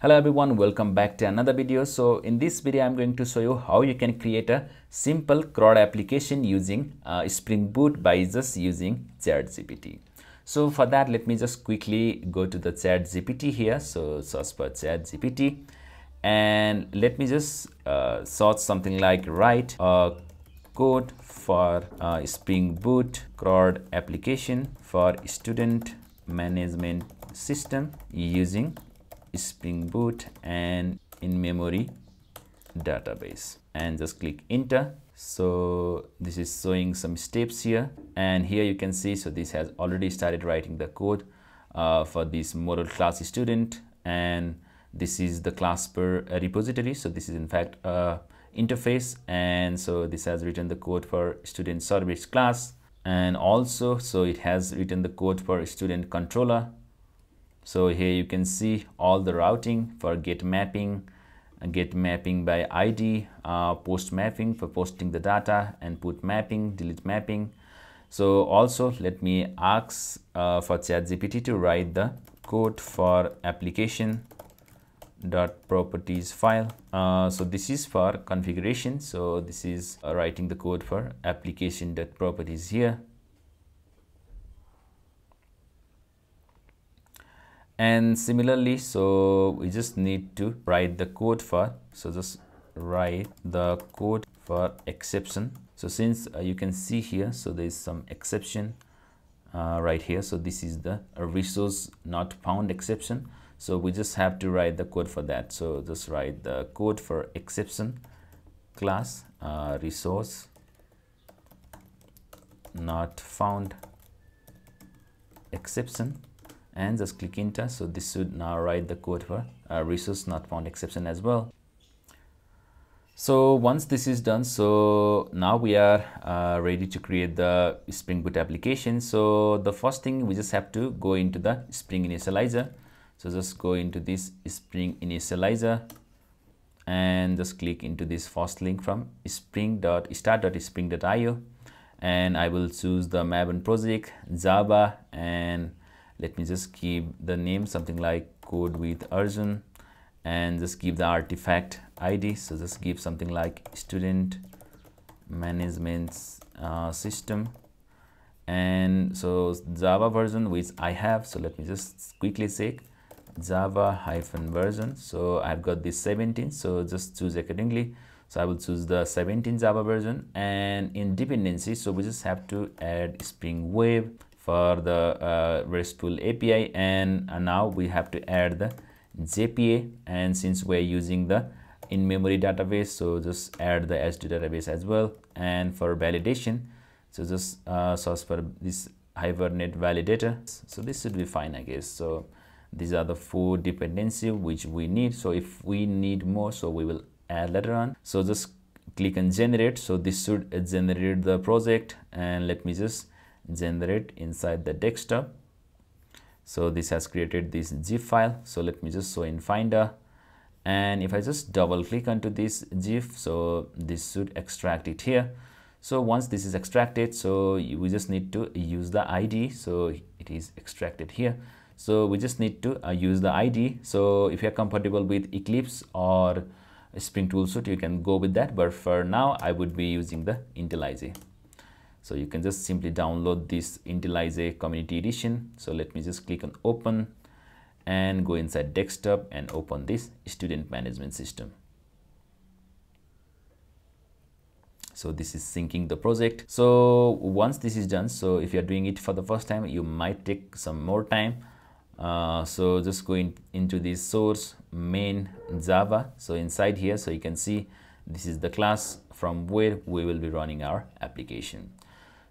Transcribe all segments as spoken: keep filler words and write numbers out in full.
Hello everyone, welcome back to another video. So in this video I'm going to show you how you can create a simple CRUD application using uh, Spring Boot by just using ChatGPT. So for that, let me just quickly go to the ChatGPT here. So search for ChatGPT and let me just uh, search something like write a code for uh, Spring Boot CRUD application for student management system using Spring Boot and in-memory database, and just click enter. So this is showing some steps here, and here you can see, so this has already started writing the code uh, for this model class student, and this is the class per repository. So this is in fact a interface, and so this has written the code for student service class, and also so it has written the code for student controller. So here you can see all the routing for get mapping, get mapping by I D, uh, post mapping for posting the data, and put mapping, delete mapping. So also let me ask uh, for ChatGPT to write the code for application dot properties file. Uh, so this is for configuration. So this is uh, writing the code for application dot properties here. And similarly, so we just need to write the code for, so just write the code for exception. So since uh, you can see here, so there is some exception uh, right here. So this is the resource not found exception. So we just have to write the code for that. So just write the code for exception class uh, resource not found exception, and just click enter. So this should now write the code for uh, resource not found exception as well. So once this is done, so now we are uh, ready to create the Spring Boot application. So the first thing, we just have to go into the Spring Initializer. So just go into this Spring Initializer and just click into this first link from spring dot start dot spring dot i o, and I will choose the Maven project, Java, and let me just keep the name something like code with Arjun, and just keep the artifact I D. So just give something like student management uh, system, and so Java version which I have. So let me just quickly check Java hyphen version. So I've got this seventeen. So just choose accordingly. So I will choose the seventeen Java version, and in dependency, so we just have to add Spring Web for the uh, RESTful A P I, and uh, now we have to add the J P A, and since we're using the in-memory database, so just add the H two database as well. And for validation, so just uh, source for this Hibernate validator. So this should be fine, I guess. So these are the four dependencies which we need. So if we need more, so we will add later on. So just click on generate. So this should generate the project, and let me just generate inside the desktop. So this has created this zip file. So let me just show in Finder, and if I just double click onto this zip, so this should extract it here. So once this is extracted, so you, we just need to use the I D. So it is extracted here. So we just need to uh, use the I D. So if you're compatible with Eclipse or Spring Tool Suite, you can go with that, but for now I would be using the IntelliJ. So you can just simply download this IntelliJ Community Edition. So let me just click on open and go inside desktop and open this student management system. So this is syncing the project. So once this is done, so if you're doing it for the first time, you might take some more time. Uh, so just go in, into this source main Java. So inside here, so you can see this is the class from where we will be running our application.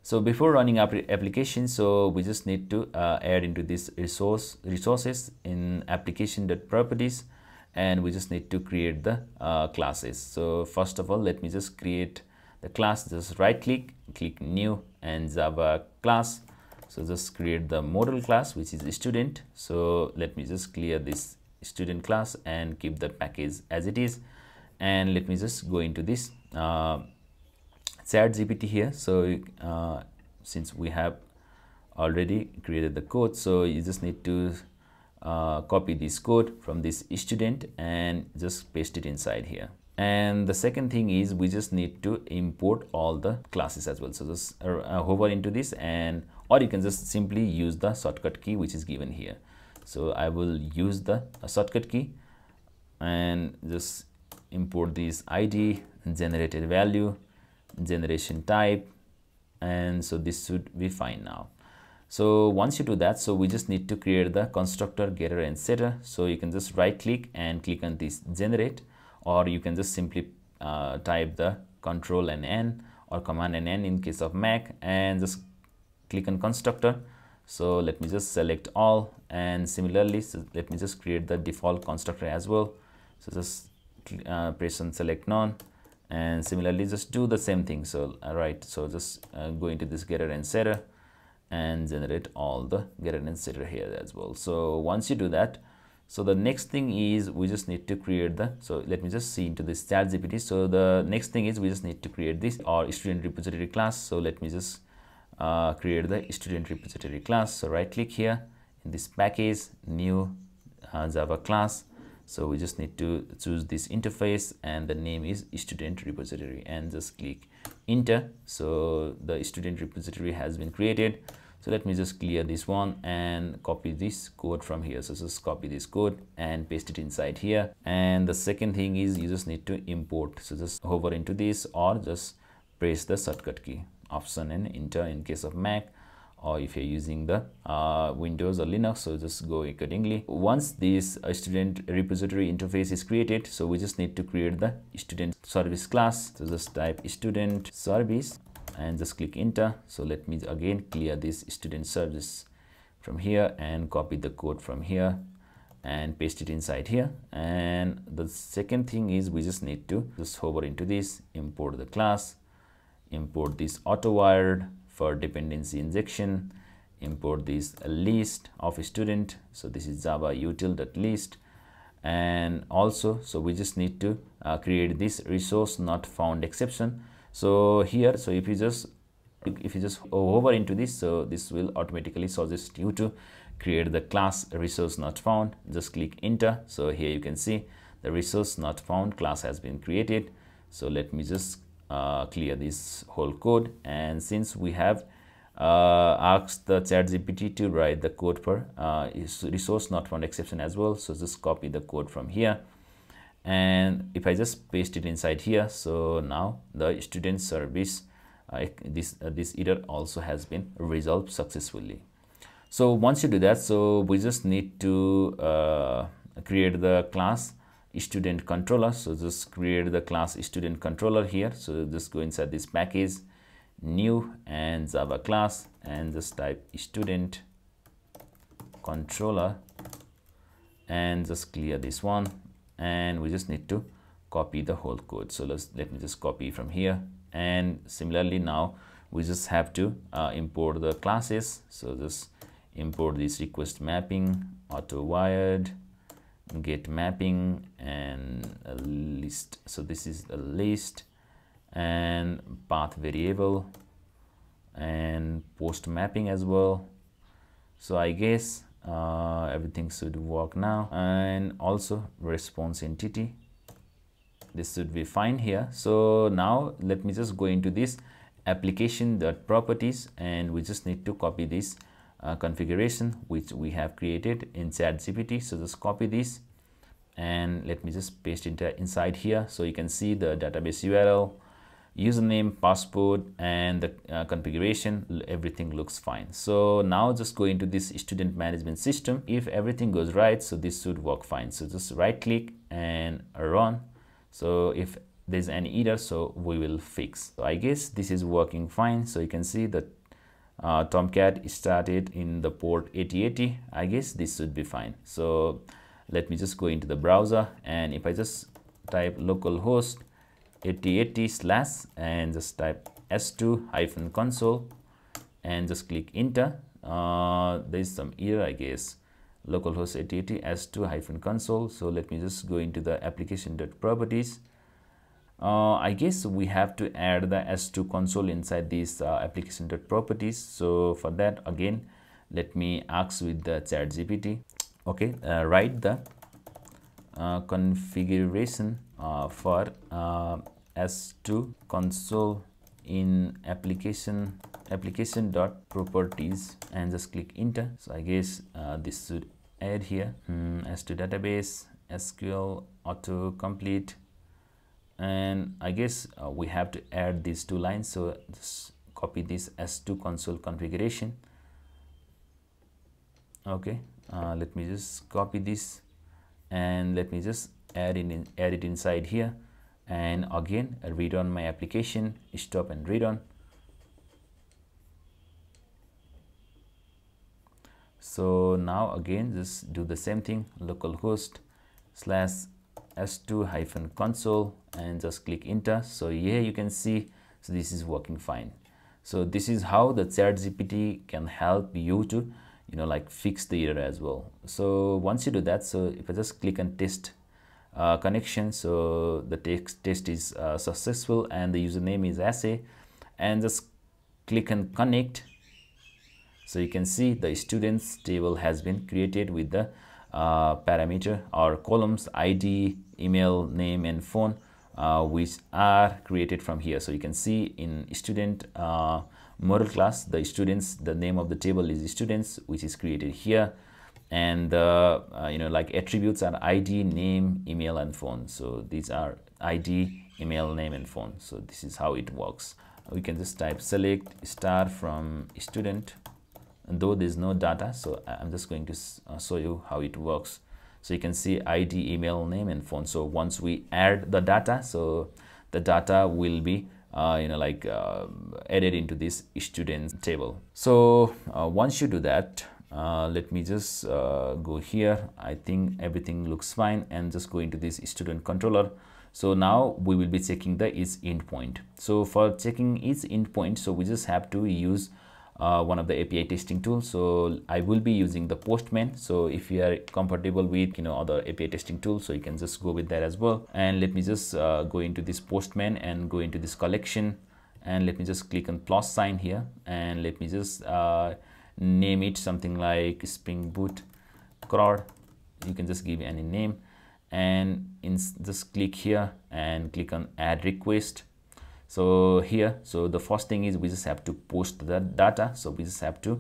So before running our application, so we just need to uh, add into this resource resources in application.properties, and we just need to create the uh, classes. So first of all, let me just create the class. Just right click, click new and Java class. So just create the model class which is student. So let me just clear this student class and keep the package as it is, and let me just go into this uh, ChatGPT here. So uh, since we have already created the code, so you just need to uh, copy this code from this student and just paste it inside here. And the second thing is we just need to import all the classes as well. So just uh, hover into this, and or you can just simply use the shortcut key which is given here. So I will use the uh, shortcut key and just import this I D, generated value, generation type, and so this should be fine now. So once you do that, so we just need to create the constructor, getter and setter. So you can just right click and click on this generate, or you can just simply uh, type the control and N or command and N in case of Mac and just click on constructor. So let me just select all, and similarly, so let me just create the default constructor as well. So just uh, press on select none, and similarly just do the same thing. So all right, so just uh, go into this getter and setter and generate all the getter and setter here as well. So once you do that, so the next thing is we just need to create the, so let me just see into this ChatGPT. So the next thing is we just need to create this or student repository class. So let me just uh, create the student repository class. So right click here in this package, new uh, Java class. So we just need to choose this interface, and the name is student repository, and just click enter. So the student repository has been created. So let me just clear this one and copy this code from here. So just copy this code and paste it inside here. And the second thing is you just need to import. So just hover into this or just press the shortcut key, option and enter in case of Mac, or if you're using the uh, Windows or Linux, so just go accordingly. Once this uh, student repository interface is created, so we just need to create the student service class. So just type student service and just click enter. So let me again clear this student service from here and copy the code from here and paste it inside here. And the second thing is we just need to just hover into this, import the class, import this auto-wired for dependency injection, import this list of student. So this is Java util.list. And also, so we just need to uh, create this resource not found exception. So here, so if you just if you just hover into this, so this will automatically suggest you to create the class resource not found. Just click enter. So here you can see the resource not found class has been created. So let me just uh, clear this whole code. And since we have uh, asked the ChatGPT to write the code for uh, resource not found exception as well, so just copy the code from here. And if I just paste it inside here, so now the student service, uh, this uh, this error also has been resolved successfully. So once you do that, so we just need to uh, create the class student controller. So just create the class student controller here. So just go inside this package, new and Java class, and just type student controller and just clear this one. And we just need to copy the whole code. So let's let me just copy from here, and similarly now we just have to uh, import the classes. So just import this request mapping, auto wired, get mapping, and a list. So this is a list, and path variable, and post mapping as well. So I guess Uh, everything should work now, and also response entity. This should be fine here. So now let me just go into this application.properties, and we just need to copy this uh, configuration which we have created in ChatGPT. So just copy this and let me just paste it inside here. So you can see the database U R L, username, password, and the uh, configuration. Everything looks fine. So now just go into this student management system. If everything goes right, so this should work fine. So just right click and run. So if there's an error, so we will fix. So I guess this is working fine. So you can see that uh, Tomcat started in the port eighty eighty. I guess this should be fine. So let me just go into the browser, and if I just type localhost eighty eighty slash and just type S two hyphen console and just click enter. Uh, there is some error, I guess. Localhost eighty eighty S two hyphen console. So let me just go into the application.properties. Uh, I guess we have to add the S two console inside this uh, application.properties. So for that, again, let me ask with the ChatGPT. okay, uh, write the uh, configuration uh, for uh, S two console in application application dot properties and just click enter. So I guess uh, this should add here mm, S two database, S Q L auto complete, and I guess uh, we have to add these two lines. So just copy this S two console configuration. Okay, uh, let me just copy this and let me just add in, in add it inside here, and again read on my application, stop and read on. So now again just do the same thing, localhost slash s2 hyphen console and just click enter. So here you can see, so this is working fine. So this is how the ChatGPT can help you to, you know, like fix the error as well. So once you do that, so if I just click on test Uh, connection, so the text test is uh, successful and the username is assay, and just click and connect. So you can see the students table has been created with the uh, parameter or columns I D, email, name and phone, uh, which are created from here. So you can see in student uh, model class, the students, the name of the table is students, which is created here, and uh, uh, you know, like attributes are I D, name, email and phone. So these are I D, email, name and phone. So this is how it works. We can just type select star from student, and though there's no data, so I'm just going to uh, show you how it works. So you can see I D, email, name and phone. So once we add the data, so the data will be Uh, you know, like uh, added into this student table. So uh, once you do that, uh, let me just uh, go here. I think everything looks fine, and just go into this student controller. So now we will be checking the each endpoint. So for checking each endpoint, so we just have to use uh, one of the A P I testing tools. So I will be using the Postman. So if you are comfortable with, you know, other A P I testing tools, so you can just go with that as well. And let me just uh, go into this Postman and go into this collection, and let me just click on plus sign here, and let me just uh, name it something like Spring Boot C R U D. You can just give any name, and in just click here and click on add request. So here, so the first thing is we just have to post the data. So we just have to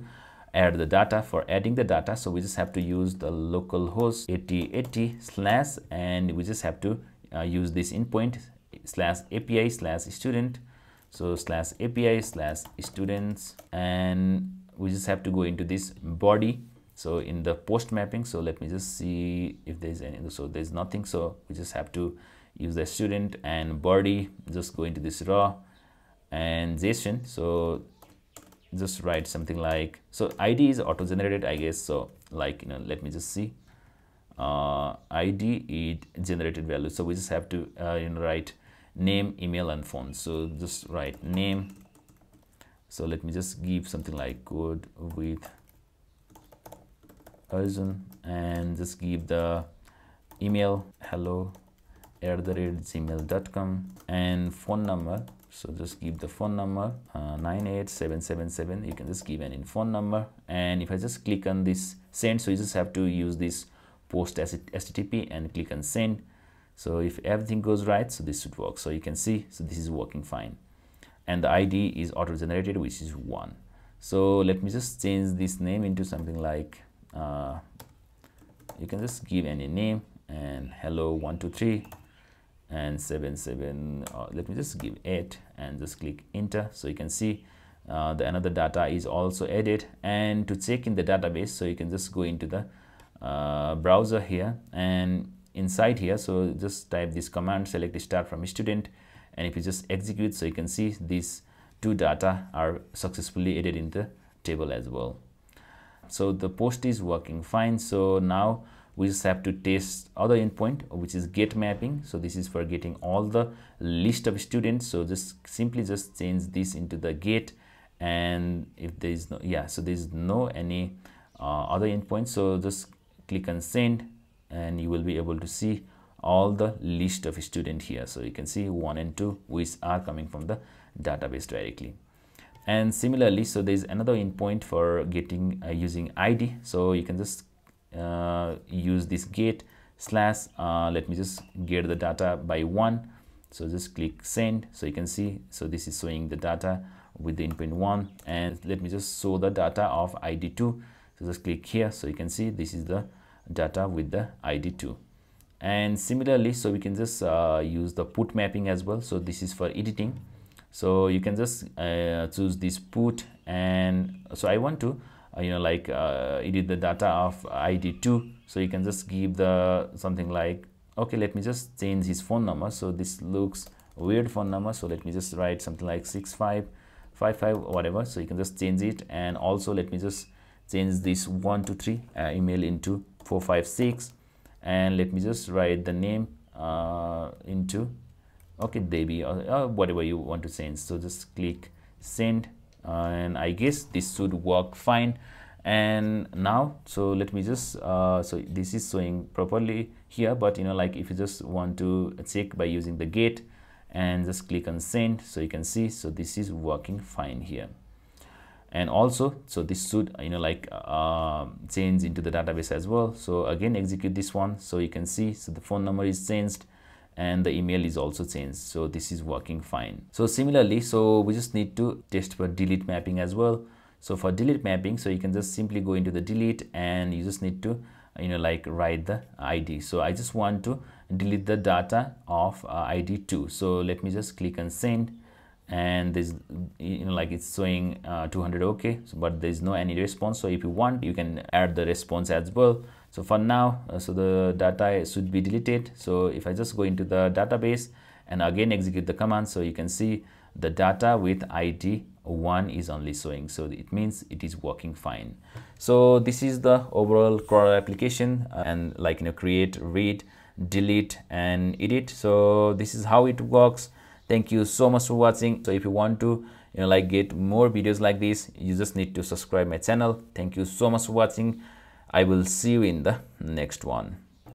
add the data. For adding the data, so we just have to use the localhost eighty eighty slash, and we just have to uh, use this endpoint slash A P I slash student. So slash A P I slash students, and we just have to go into this body. So in the post mapping, so let me just see if there's any, so there's nothing. So we just have to use the student and body, just go into this raw and JSON. So just write something like, so I D is auto generated, I guess. So like, you know, let me just see, uh, I D is generated value. So we just have to uh, you know, write name, email and phone. So just write name. So let me just give something like code with Arjun, and just give the email hello at the rate gmail dot com and phone number. So just give the phone number uh, nine eight seven seven seven. You can just give an in phone number, and if I just click on this send, so you just have to use this post as H T T P and click on send. So if everything goes right, so this should work. So you can see, so this is working fine, and the I D is auto generated, which is one. So let me just change this name into something like uh, you can just give any name, and hello one two three and seven seven, uh, let me just give eight and just click enter. So you can see uh, the another data is also added. And to check in the database, so you can just go into the uh, browser here, and inside here, so just type this command select star from student, and if you just execute, so you can see these two data are successfully added in the table as well. So the post is working fine. So now we just have to test other endpoint, which is get mapping. So this is for getting all the list of students. So just simply just change this into the get, and if there is no, yeah, so there is no any uh, other endpoint. So just click on send, and you will be able to see all the list of student here. So you can see one and two, which are coming from the database directly. And similarly, so there is another endpoint for getting uh, using I D. So you can just uh, use this get slash, uh, let me just get the data by one. So just click send. So you can see, so this is showing the data with the endpoint one, and let me just show the data of I D two. So just click here. So you can see this is the data with the I D two. And similarly, so we can just uh, use the put mapping as well. So this is for editing. So you can just uh, choose this put, and so I want to uh, you know like uh, edit the data of I D two. So you can just give the something like, okay, let me just change his phone number. So this looks weird phone number. So let me just write something like six five five five, whatever. So you can just change it. And also let me just change this one two three uh, email into four five six, and let me just write the name uh, into, okay, Debbie, or, or whatever you want to change. So just click send, uh, and I guess this should work fine. And now, so let me just uh, so this is showing properly here, but you know like if you just want to check by using the get and just click on send, so you can see, so this is working fine here. And also, so this should you know like uh, change into the database as well. So again, execute this one. So you can see, so the phone number is changed and the email is also changed. So this is working fine. So similarly, so we just need to test for delete mapping as well. So for delete mapping, so you can just simply go into the delete, and you just need to you know like write the I D. So I just want to delete the data of uh, I D two. So let me just click on send, and this you know like it's showing uh, two hundred, okay, so, but there's no any response. So if you want, you can add the response as well. So for now, uh, so the data should be deleted. So if I just go into the database and again execute the command, so you can see the data with I D one is only showing. So it means it is working fine. So this is the overall CRUD application, uh, and like you know create, read, delete and edit. So this is how it works. Thank you so much for watching. So if you want to you know like get more videos like this, you just need to subscribe my channel. Thank you so much for watching. I will see you in the next one.